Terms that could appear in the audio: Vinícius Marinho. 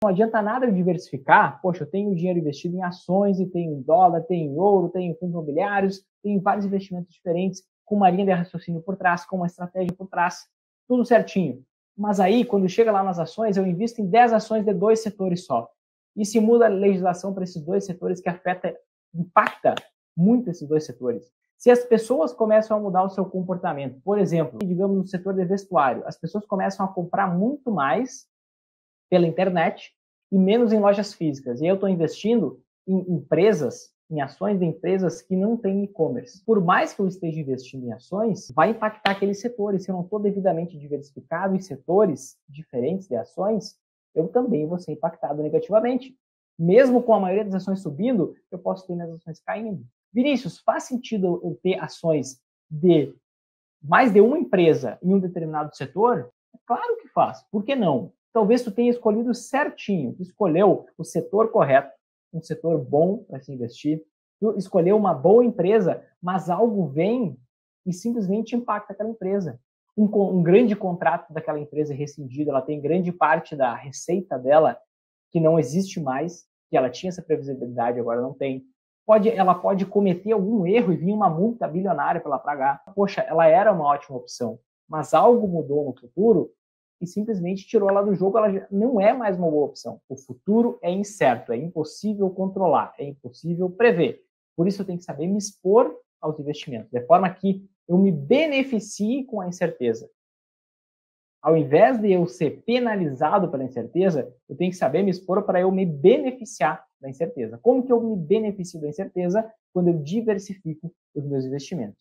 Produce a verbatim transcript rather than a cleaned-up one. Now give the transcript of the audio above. Não adianta nada eu diversificar. Poxa, eu tenho dinheiro investido em ações, e tenho em dólar, tenho em ouro, tenho em fundos imobiliários, tenho vários investimentos diferentes, com uma linha de raciocínio por trás, com uma estratégia por trás, tudo certinho. Mas aí, quando chega lá nas ações, eu invisto em dez ações de dois setores só. E se muda a legislação para esses dois setores que afeta, impacta muito esses dois setores. Se as pessoas começam a mudar o seu comportamento, por exemplo, digamos no setor de vestuário, as pessoas começam a comprar muito mais pela internet e menos em lojas físicas. E eu estou investindo em empresas, em ações de empresas que não têm e-commerce. Por mais que eu esteja investindo em ações, vai impactar aqueles setores. Se eu não estou devidamente diversificado em setores diferentes de ações, eu também vou ser impactado negativamente. Mesmo com a maioria das ações subindo, eu posso ter minhas ações caindo. Vinícius, faz sentido eu ter ações de mais de uma empresa em um determinado setor? Claro que faz. Por que não? Talvez tu tenha escolhido certinho, tu escolheu o setor correto, um setor bom para se investir, tu escolheu uma boa empresa, mas algo vem e simplesmente impacta aquela empresa. Um, um grande contrato daquela empresa é rescindido, ela tem grande parte da receita dela que não existe mais, que ela tinha essa previsibilidade, agora não tem. Pode, ela pode cometer algum erro e vir uma multa bilionária para ela pagar. Poxa, ela era uma ótima opção, mas algo mudou no futuro e simplesmente tirou ela do jogo, ela não é mais uma boa opção. O futuro é incerto, é impossível controlar, é impossível prever. Por isso eu tenho que saber me expor aos investimentos, de forma que eu me beneficie com a incerteza. Ao invés de eu ser penalizado pela incerteza, eu tenho que saber me expor para eu me beneficiar da incerteza. Como que eu me beneficio da incerteza? Quando eu diversifico os meus investimentos.